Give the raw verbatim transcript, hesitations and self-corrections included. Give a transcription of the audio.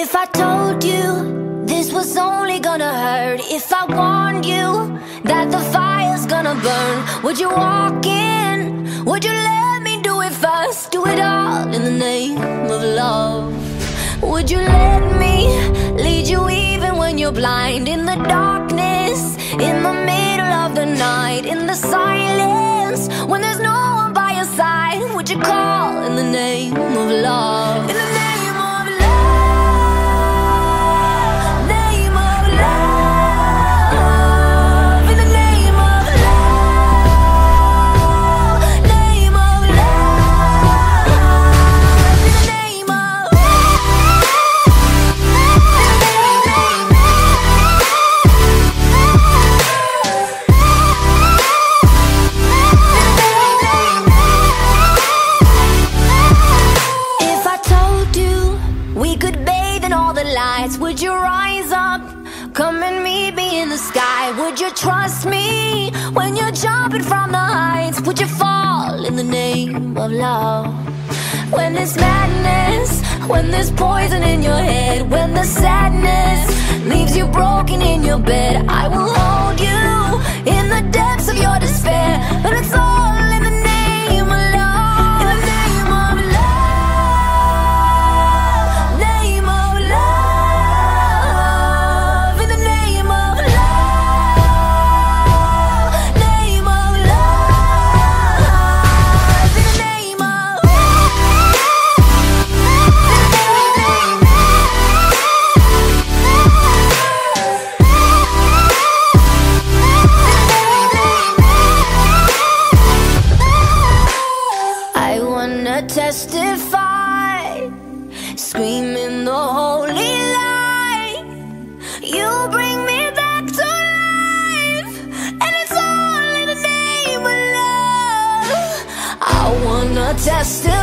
If I told you this was only gonna hurt, if I warned you that the fire's gonna burn, would you walk in? Would you let me do it first? Do it all in the name of love. Would you let me lead you even when you're blind? In the darkness, in the middle of the night, in the silence, when there's no one by your side, would you call in the name of love? In the name of love, name of love. In the name of love, name of love. In the name of would you rise up, come and meet me in the sky? Would you trust me when you're jumping from the heights? Would you fall in the name of love? When there's madness, when there's poison in your head, when the sadness leaves you broken in your bed, I will hold you in the depths of your despair. But it's all in the name of love. In the name of love, name of love. Testify, screaming the holy light. You bring me back to life, and it's all in the name of love. I wanna testify.